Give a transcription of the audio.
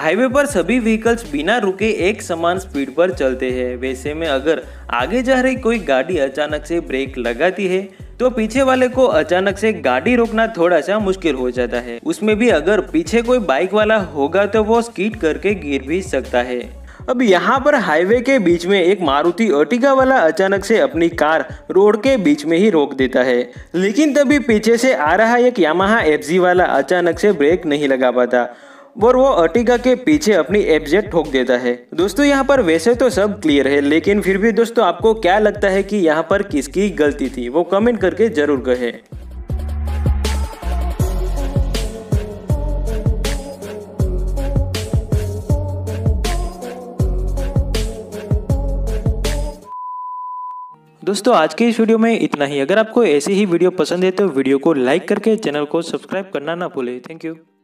Highway पर सभी vehicles बिना रुके एक समान स्पीड पर चलते हैं। वैसे में अगर आगे जा रही कोई गाड़ी अचानक से ब्रेक लगाती है तो पीछे वाले को अचानक से गाड़ी रोकना थोड़ा सा मुश्किल हो जाता है। उसमें भी अगर पीछे कोई बाइक वाला होगा तो वो स्किड करके गिर भी सकता है। अब यहाँ पर हाईवे के बीच में एक मारुति अर्टिगा वाला अचानक से अपनी कार रोड के बीच में ही रोक देता है, लेकिन तभी पीछे से आ रहा एक यामाहा FZ वाला अचानक से ब्रेक नहीं लगा पाता और वो अर्टिगा के पीछे अपनी FZ ठोक देता है। दोस्तों यहाँ पर वैसे तो सब क्लियर है, लेकिन फिर भी दोस्तों आपको क्या लगता है कि यहाँ पर किसकी गलती थी वो कमेंट करके जरूर कहें। दोस्तों आज के इस वीडियो में इतना ही। अगर आपको ऐसी ही वीडियो पसंद है तो वीडियो को लाइक करके चैनल को सब्सक्राइब करना ना भूलें। Thank you.